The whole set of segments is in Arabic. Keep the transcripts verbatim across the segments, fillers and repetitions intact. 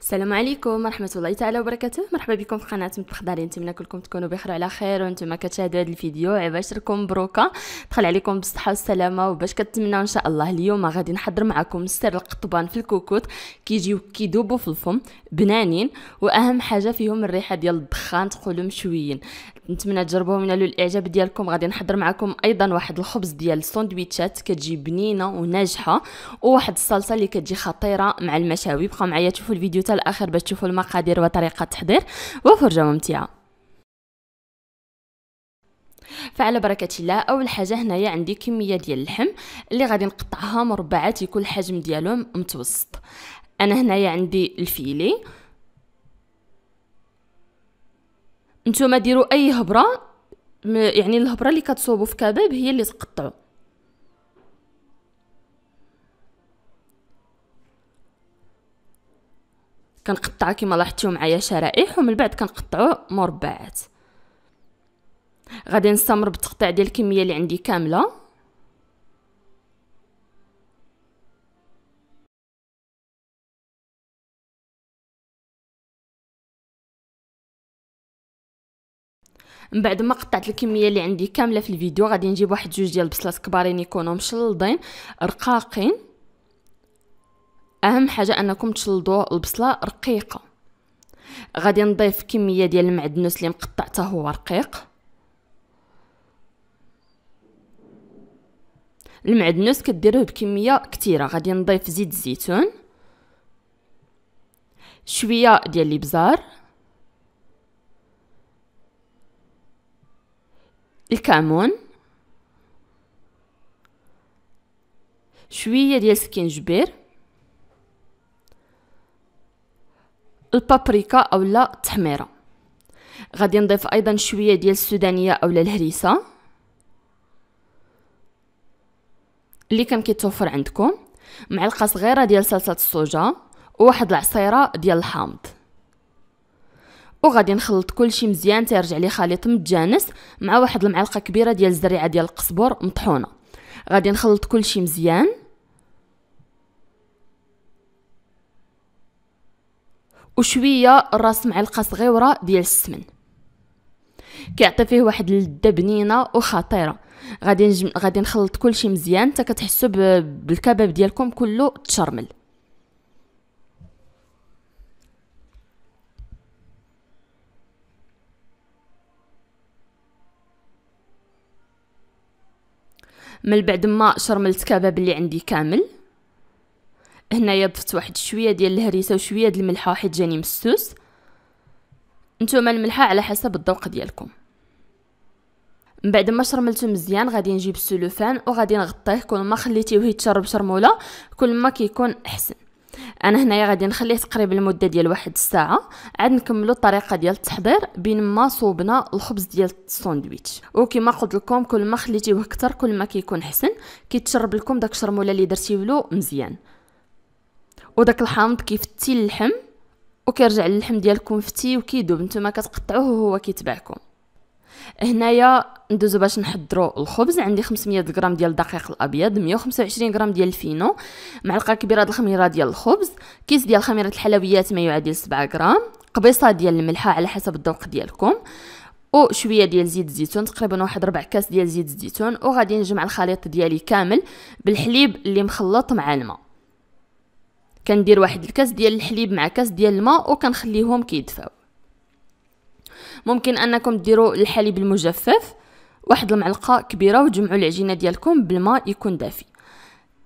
السلام عليكم ورحمه الله تعالى وبركاته. مرحبا بكم في قناه مطبخ داري. نتمنى كلكم تكونوا بخير وعلى خير وانتم كتشاهدوا هذا الفيديو. عباشركم مبروكه، دخل عليكم بالصحه والسلامه وباش كنتمناو ان شاء الله. اليوم غادي نحضر معكم سر القطبان في الكوكوت، كيجيو كيذوبوا في الفم بنانين، واهم حاجه فيهم الريحه ديال الدخان، تقولوا مشويين. نتمنى تجربوهم وينالوا الاعجاب ديالكم. غادي نحضر معكم ايضا واحد الخبز ديال الساندويتشات، كتجي بنينه وناجحه، وواحد الصلصه اللي كتجي خطيره مع المشاوي. بقاو معايا تشوفوا الفيديو حتى الاخر باش تشوفوا المقادير وطريقه التحضير، وفرجه ممتعه. فعلى بركه الله، اول حاجه هنايا عندي كميه ديال اللحم اللي غادي نقطعها مربعات، يكون الحجم ديالهم متوسط. انا هنايا عندي الفيلي، نتوما ديروا اي هبره، يعني الهبره اللي كتصوبوا في كباب هي اللي تقطعوا. كنقطع كما لاحظتوا معايا شرائح، ومن بعد كنقطعوا مربعات. غادي نستمر بالتقطيع ديال الكميه اللي عندي كامله. من بعد ما قطعت الكميه اللي عندي كامله في الفيديو، غادي نجيب واحد جوج ديال البصلات كبارين، يكونوا مشلضين رقاقين. اهم حاجه انكم تشلضوا البصله رقيقه. غادي نضيف كميه ديال المعدنوس اللي مقطع حتى هو رقيق. المعدنوس كديروه بكميه كثيره. غادي نضيف زيت الزيتون، شويه ديال الابزار، الكمون، شويه ديال السكينجبير، البابريكا اولا التحميره. غادي نضيف ايضا شويه ديال السودانيه اولا الهريسه اللي كان كيتوفر عندكم، معلقه صغيره ديال صلصه الصوجه، وواحد العصيره ديال الحامض. وغادي نخلط كلشي مزيان تيرجع لي خليط متجانس، مع واحد المعلقه كبيره ديال الزريعه ديال القزبر مطحونه. غادي نخلط كلشي مزيان، وشويه راس معلقه صغيره ديال السمن، كيعطي فيه واحد اللذه بنينه وخطيره. غادي نجم... غادي نخلط كلشي مزيان حتى كتحسوا ب... بالكباب ديالكم كله تشرمل. من بعد ما شرملت كباب اللي عندي كامل، هنايا ضفت واحد شويه ديال الهريسه وشويه ديال الملحه، حيت جاني مسوس. نتوما الملحه على حسب الذوق ديالكم. من بعد ما شرملته مزيان، غادي نجيب السلوفان وغادي نغطيه. كل ما خليتيه يتشرب شرموله كل ما كيكون احسن. انا هنايا غادي نخليه تقريبا المده ديال واحد الساعه، عاد نكملوا الطريقه ديال التحضير بين ما صوبنا الخبز ديال الساندويتش. وكما قلت لكم، كل ما خليتيه اكثر كل ما كيكون احسن، كيتشرب لكم داك الشرموله اللي درتيه له مزيان. وداك الحامض كيفتي اللحم وكيرجع اللحم ديالكم فتي وكيذوب، نتوما كتقطعوه وهو كيتبعكم. هنايا ندوزو باش نحضروا الخبز. عندي خمسمية غرام ديال الدقيق الابيض، مية وخمسة وعشرين غرام ديال الفينو، معلقه كبيره ديال الخميره ديال الخبز، كيس ديال خميره الحلويات ما يعادل سبعة غرام، قبيصه ديال الملحه على حسب الذوق ديالكم، وشويه ديال زيت الزيتون، تقريبا واحد ربع كاس ديال زيت الزيتون. وغادي نجمع الخليط ديالي كامل بالحليب اللي مخلط مع الماء. كندير واحد الكاس ديال الحليب مع كاس ديال الماء وكنخليهم كيدفاو. ممكن انكم ديروا الحليب المجفف واحد المعلقه كبيره، وتجمعوا العجينه ديالكم بالماء يكون دافي.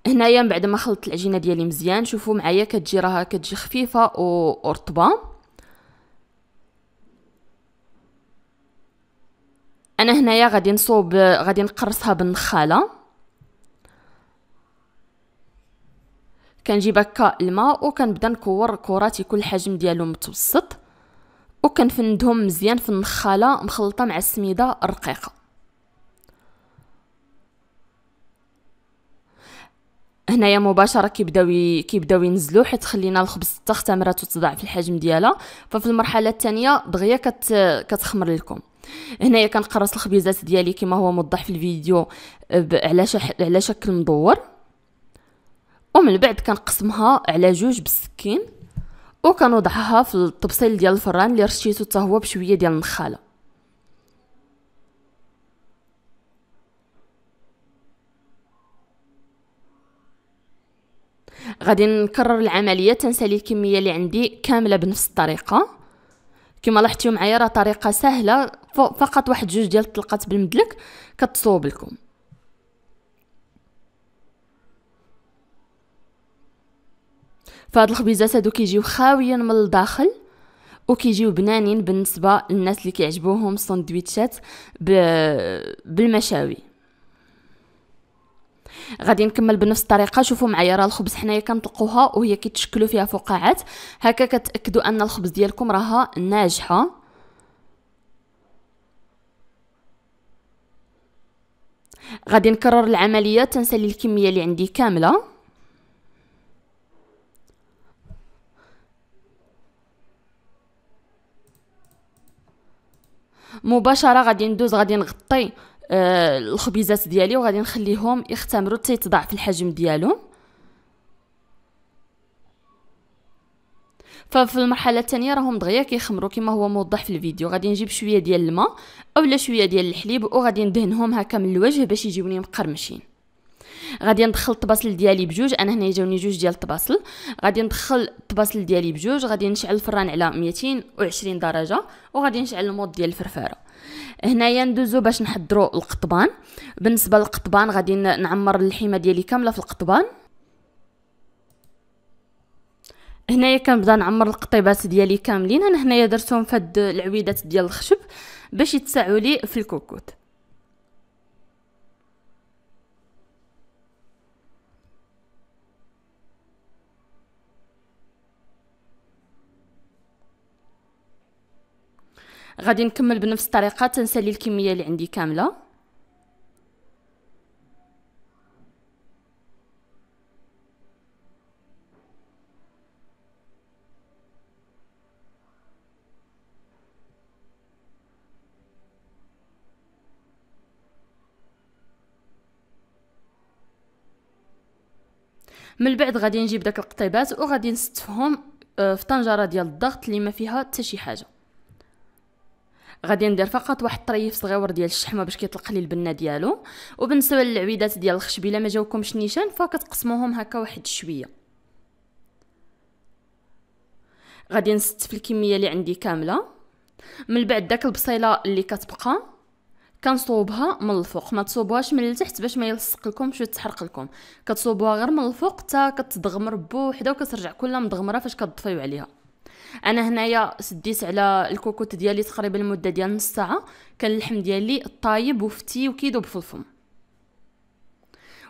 هنايا من بعد ما خلطت العجينه ديالي مزيان، شوفوا معايا كتجي راها كتجي خفيفه ورطبه. انا هنايا غادي نصوب غادي نقرصها بالنخاله. كنجيب هكا الماء وكنبدا نكور كرات، يكون الحجم ديالو متوسط، وكنفندهم مزيان في النخاله مخلطه مع السميده الرقيقه. هنايا مباشره كيبداو كيبداو ينزلوا، حيت خلينا الخبز حتى اختمرات وتضاع في الحجم ديالها، ففي المرحله الثانيه دغيا كت كتخمر لكم. هنايا كنقرص الخبيزات ديالي كما هو موضح في الفيديو على على شكل مدور، ومن بعد كنقسمها على جوج بالسكين، وكنوضعها في الطبسيل ديال الفران اللي رشيتو حتى هو بشويه ديال النخاله. غادي نكرر العمليه تنسالي الكميه اللي عندي كامله بنفس الطريقه. كما لاحظتوا معايا راه طريقه سهله، فقط واحد جوج ديال الطلقات بالمدلك كتصوب لكم. فهاد الخبيزات هادو كيجيو خاويين من الداخل وكيجيو بنانين بالنسبه للناس اللي كيعجبوهم الساندويتشات بالمشاوي. غادي نكمل بنفس الطريقه. شوفوا معايا راه الخبز حنايا كنطلقوها وهي كيتشكلوا فيها فقاعات، هكا كتاكدوا ان الخبز ديالكم راها ناجحه. غادي نكرر العمليه تنسالي الكميه اللي عندي كامله. مباشره غادي ندوز غادي نغطي آه الخبيزات ديالي وغادي نخليهم يختمروا حتى يتضاعف الحجم ديالهم. ففي المرحله الثانيه راهم دغيا كيخمروا كما هو موضح في الفيديو. غادي نجيب شويه ديال الماء اولا شويه ديال الحليب وغادي ندهنهم هكا من الوجه باش يجيوني مقرمشين. غادي ندخل الطباسل ديالي بجوج، انا هنا جاوني جوج ديال الطباسل. غادي ندخل الطباسل ديالي بجوج، غادي نشعل الفران على مئتين وعشرين درجه وغادي نشعل الموط ديال الفرفاره. هنايا ندوزو باش نحضروا القطبان. بالنسبه للقطبان غادي نعمر اللحمه ديالي كامله في القطبان. هنايا كنبدا نعمر القطيبات ديالي كاملين. انا هنايا درتهم في هاد العويدات ديال الخشب باش يتساعوا لي في الكوكوت. غادي نكمل بنفس الطريقه تنسالي الكميه اللي عندي كامله. من بعد غادي نجيب داك القطيبات وغادي نستفهم في طنجره ديال الضغط اللي ما فيها حتى شي حاجه. غادي ندير فقط واحد الطريف صغيور ديال الشحمه باش كيطلق لي البنه ديالو. وبالنسبه للعويدات ديال الخشب الا ما جاوكمش نيشان فكتقسموهم هكا واحد شويه. غادي نستف الكميه اللي عندي كامله. من بعد داك البصيله اللي كتبقى كنصوبها من الفوق، ما تصوبوهاش من التحت باش ما يلصق لكمش وتحرق لكم. كتصوبوها غير من الفوق حتى كتدغمر بوحده وكترجع كلها مدغمره فاش كتضفيو عليها. انا هنايا سديت على الكوكوت ديالي تقريبا المده ديال نص ساعه. كان اللحم ديالي طايب وفتي وكيذوب في الفم.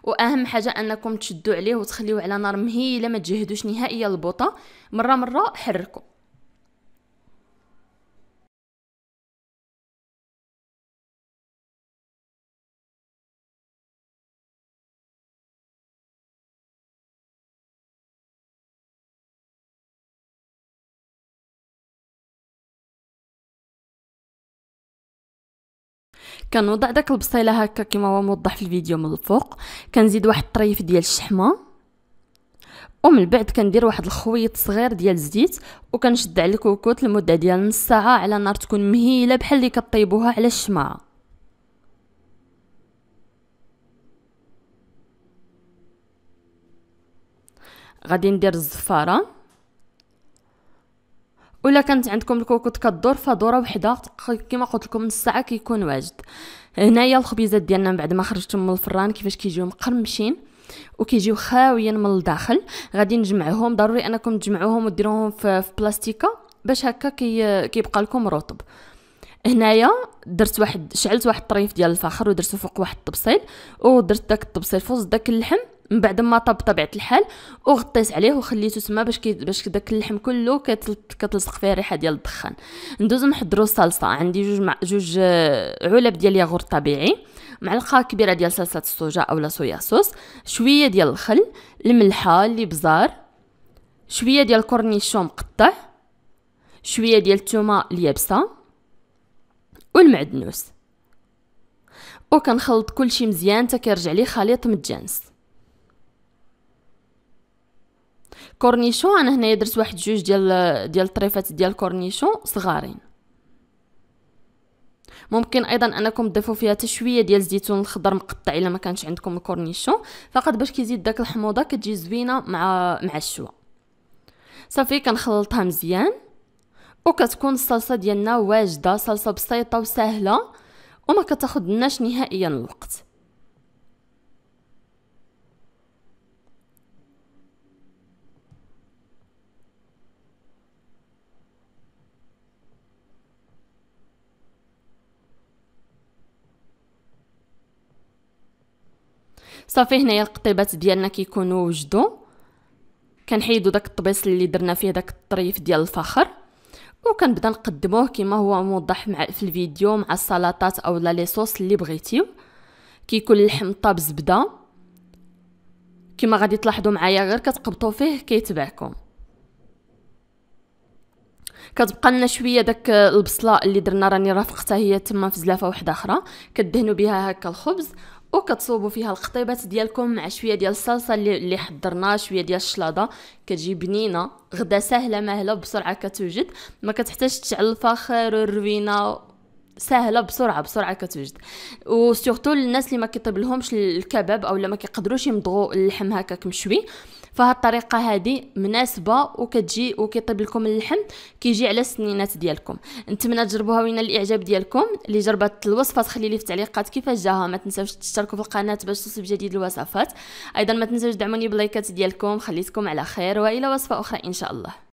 واهم حاجه انكم تشدوا عليه وتخليوه على نار مهيله، ما تجهدوش نهائيا البوطه، مره مره حركوا. كنوضع داك البصيله هكا كما هو موضح في الفيديو من الفوق، كنزيد واحد الطريف ديال الشحمه ومن بعد كندير واحد الخويط صغير ديال الزيت وكنشد على الكوكوت لمده ديال نص ساعه على نار تكون مهيله بحال اللي كطيبوها على الشماعه. غادي ندير الزفاره. ولا كانت عندكم الكوكوت كدور فدوره وحده كما قلت لكم نص ساعه كيكون واجد. هنايا الخبيزات ديالنا من بعد ما خرجتهم من الفران كيفاش كيجيو مقرمشين وكيجيو خاويين من الداخل. غادي نجمعهم، ضروري انكم تجمعوهم وديروهم في بلاستيكه باش هكا كي كيبقى لكم رطب. هنايا درت واحد شعلت واحد الطريف ديال الفاخر ودرتو فوق واحد الطبسيل ودرت داك الطبسيل فوق داك اللحم من بعد ما طاب بطبيعه الحال وغطيت عليه وخليته تما باش كي باش داك اللحم كله كتلصق فيه الريحه ديال الدخان. ندوزو نحضروا الصلصه. عندي جوج مع جوج علب ديال ياغورت طبيعي، معلقه كبيره ديال صلصه الصوجه اولا صويا صوص، شويه ديال الخل، الملحه اللي بزار، شويه ديال كورنيشون مقطع، شويه ديال الثومه اليابسه والمعدنوس، وكنخلط كلشي مزيان حتى كيرجع لي خليط متجانس. كورنيشون انا هنايا درت واحد جوج ديال ديال الطريفات ديال كورنيشون صغارين. ممكن ايضا انكم تضيفوا فيها حتى شويه ديال الزيتون الخضر مقطع الا ما كانش عندكم الكورنيشون، فقط باش كيزيد داك الحموضه كتجي زوينه مع مع الشوا. صافي كنخلطها مزيان وكتكون الصلصه ديالنا واجده، صلصه بسيطه وسهله وما كتاخذناش نهائيا الوقت. صافي هنايا القطيبات ديالنا كيكونوا وجدوا، كنحيدو داك الطبيص اللي درنا فيه داك الطريف ديال الفخر وكنبدا نقدموه كما هو موضح مع في الفيديو مع السلطات او لا لي صوص اللي بغيتيو. كيكون الحمطه بزبده كما غادي تلاحظوا معايا، غير كتقبطوا فيه كيتبعكم. كتبقى لنا شويه داك البصله اللي درنا راني رافقتها هي تما في زلافه وحده اخرى، كدهنوا بها هكا الخبز وكتصوبوا فيها القطيبات ديالكم مع شويه ديال الصلصه اللي اللي حضرناها، شويه ديال الشلاضه، كتجي بنينه غدا سهله مهله بسرعه كتوجد، ما كتحتاجش تشعل الفاخر والروينه، سهله بسرعه بسرعه كتوجد. وسورتو للناس اللي ما كيطيب لهمش الكباب او لا ما كيقدروش يمضغوا اللحم هكاك مشوي، فهاد الطريقه هذه مناسبه وكتجي وكيطيب لكم اللحم كيجي على السنينات ديالكم. نتمنى تجربوها وينا الاعجاب ديالكم. اللي جربت الوصفه تخلي لي في التعليقات كيفاش جاها. ما تنساوش تشتركوا في القناه باش توصل بجديد الوصفات، ايضا ما تنساوش دعموني باللايكات ديالكم. خليتكم على خير والى وصفه اخرى ان شاء الله.